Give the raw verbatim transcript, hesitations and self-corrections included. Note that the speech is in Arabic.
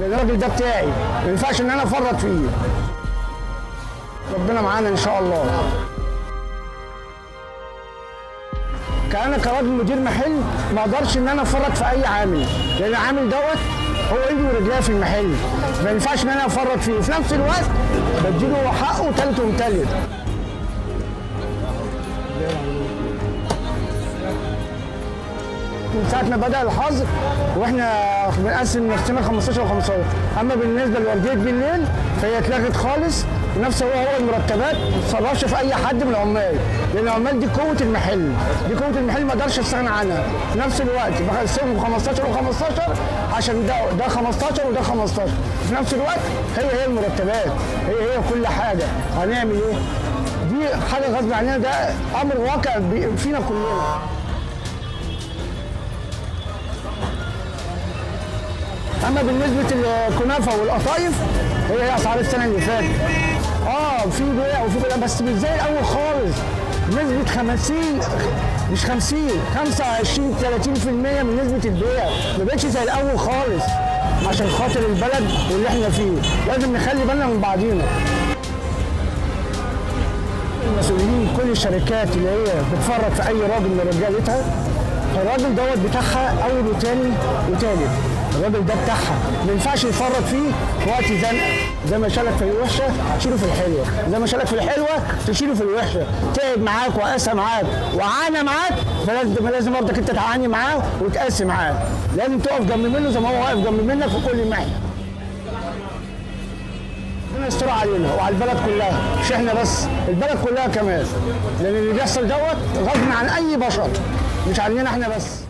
الراجل ده بتاعي، ما ينفعش ان انا افرط فيه. ربنا معانا ان شاء الله. كأنا كراجل مدير محل ما اقدرش ان انا افرط في اي عامل، لان العامل دوت هو ايدي ورجليه في المحل، ما ينفعش ان انا افرط فيه، وفي نفس الوقت بديله حقه تالت ومتلت. من ساعة ما بدأ الحظر واحنا بنقسم نفسنا خمستاشر وخمستاشر، اما بالنسبة لوردية بالليل فهي اتلغت خالص، ونفس هو هو المرتبات ما تتصرفش في اي حد من العمال، لان العمال دي قوة المحل، دي قوة المحل ما اقدرش استغنى عنها، في نفس الوقت بقسمهم خمستاشر وخمستاشر عشان ده ده خمستاشر وده خمستاشر، في نفس الوقت هي هي المرتبات، هي هي كل حاجة، هنعمل ايه؟ دي حاجة غصب عننا، ده امر واقع فينا كلنا. اما بالنسبه للكنافه والقطايف هي هي اسعار السنه اللي فاتت. اه في بيع وفي بيع بس مش زي الاول خالص، نسبه خمسين مش خمسين خمسة وعشرين ثلاثين بالمية من نسبه البيع، ما بقتش زي الاول خالص، عشان خاطر البلد واللي احنا فيه، لازم نخلي بالنا من بعضينا. المسؤولين كل الشركات اللي هي بتفرط في اي راجل من رجالتها، الراجل دوت بتاعها اول وثاني وثالث، الراجل ده بتاعها ما ينفعش يفرط فيه في وقت زنقه، زي ما شالك في الوحشه تشيله في الحلوه، زي ما شالك في الحلوه تشيله في الوحشه، تعب معاك وقاسى معاك وعانى معاك، فلازم لازم برضك انت تعاني معاه وتقاسي معاه، لازم تقف جنب منه زي ما هو واقف جنب منك في كل ناحيه. ربنا يستر علينا وعلى البلد كلها، مش احنا بس، البلد كلها كمان، لان اللي بيحصل دوت غصب عن اي بشر، مش عننا احنا بس.